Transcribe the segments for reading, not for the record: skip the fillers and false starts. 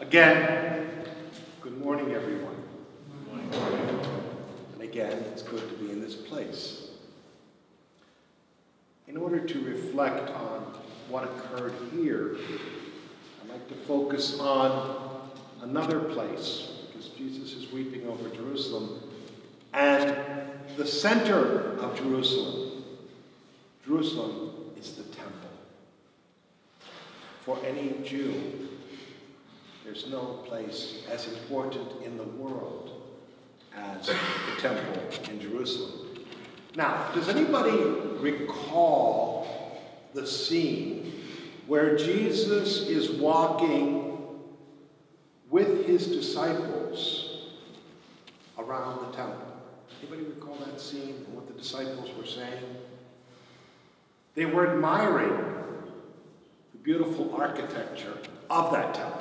Again, good morning, everyone. Good morning. And again, it's good to be in this place. In order to reflect on what occurred here, I'd like to focus on another place, because Jesus is weeping over Jerusalem, and the center of Jerusalem. Jerusalem is the temple. For any Jew, there's no place as important in the world as the temple in Jerusalem. Now, does anybody recall the scene where Jesus is walking with his disciples around the temple? Anybody recall that scene and what the disciples were saying? They were admiring the beautiful architecture of that temple.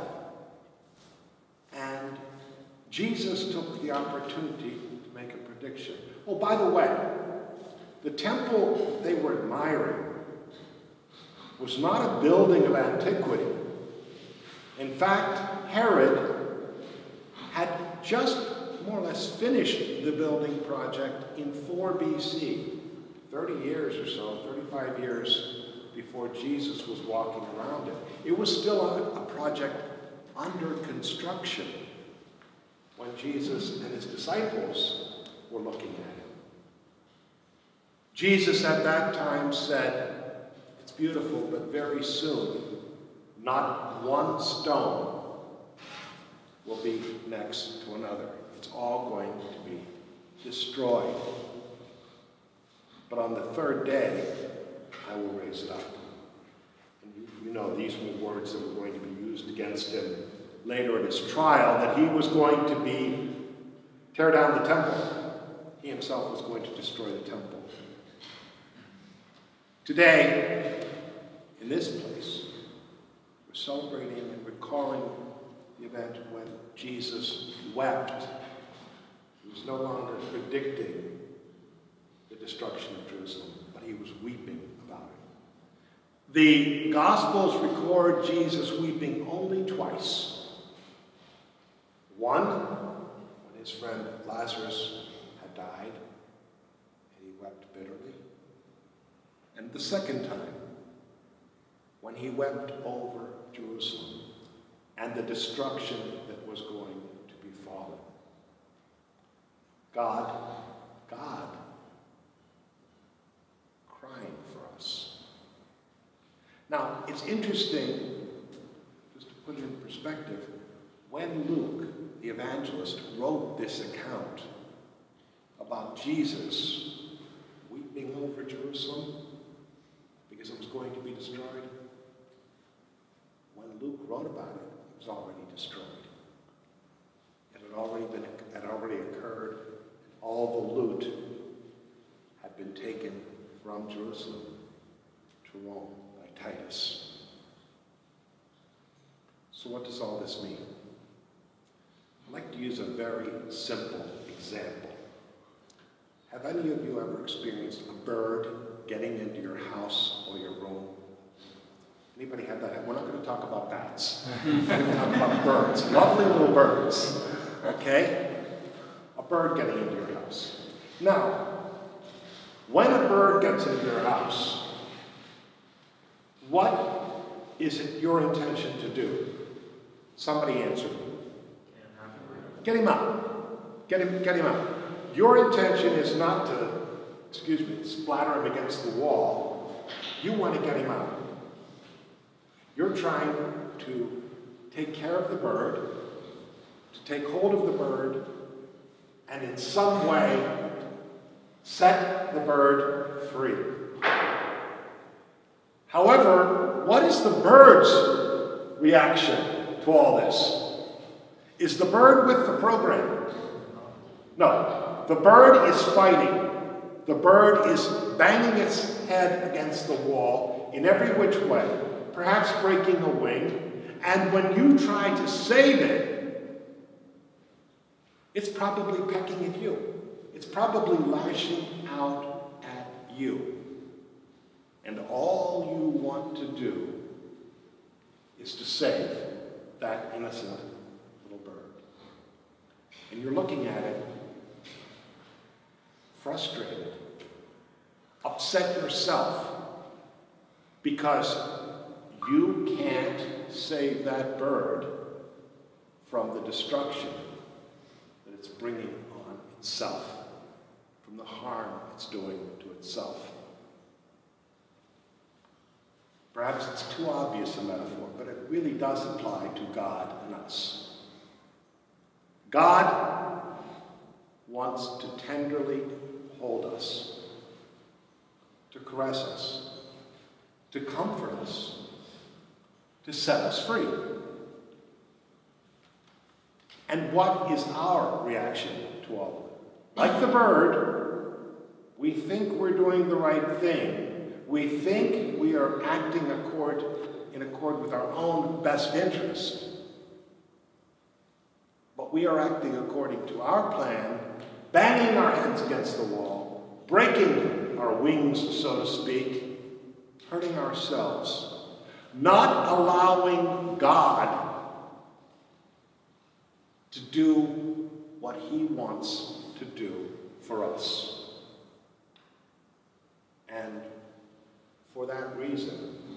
And Jesus took the opportunity to make a prediction. Oh, by the way, the temple they were admiring was not a building of antiquity. In fact, Herod had just more or less finished the building project in 4 BC, 30 years or so, 35 years before Jesus was walking around it. It was still a project under construction when Jesus and his disciples were looking at him. Jesus at that time said, it's beautiful, but very soon, not one stone will be next to another. It's all going to be destroyed. But on the third day, I will raise it up. You know, these were words that were going to be used against him later in his trial, that he was going to tear down the temple. He himself was going to destroy the temple. Today, in this place, we're celebrating and recalling the event when Jesus wept. He was no longer predicting the destruction of Jerusalem, but he was weeping about it. The Gospels record Jesus weeping only twice. One, when his friend Lazarus had died, and he wept bitterly. And the second time, when he wept over Jerusalem and the destruction that was going to befall him. God, crying for us. Now, it's interesting, just to put it in perspective, when Luke, the evangelist, wrote this account about Jesus weeping over Jerusalem because it was going to be destroyed, when Luke wrote about it, it was already destroyed. It had already occurred, and all the loot had been taken from Jerusalem to Rome. Titus. So what does all this mean? I'd like to use a very simple example. Have any of you ever experienced a bird getting into your house or your room? Anybody have that? We're not going to talk about bats. We're going to talk about birds. Lovely little birds. Okay? A bird getting into your house. Now, when a bird gets into your house, what is it your intention to do? Somebody answer me. Get him out. Get him out. Your intention is not to, splatter him against the wall. You want to get him out. You're trying to take care of the bird, to take hold of the bird, and in some way set the bird free. However, what is the bird's reaction to all this? Is the bird with the program? No. The bird is fighting. The bird is banging its head against the wall in every which way, perhaps breaking a wing. And when you try to save it, it's probably pecking at you. It's probably lashing out at you. And all you want to do is to save that innocent little bird. And you're looking at it, frustrated, upset yourself, because you can't save that bird from the destruction that it's bringing on itself, from the harm it's doing to itself. Perhaps it's too obvious a metaphor, but it really does apply to God and us. God wants to tenderly hold us, to caress us, to comfort us, to set us free. And what is our reaction to all of it? Like the bird, we think we're doing the right thing. We think we are acting in accord with our own best interest. But we are acting according to our plan, banging our heads against the wall, breaking our wings, so to speak, hurting ourselves, not allowing God to do what He wants to do for us. And for that reason,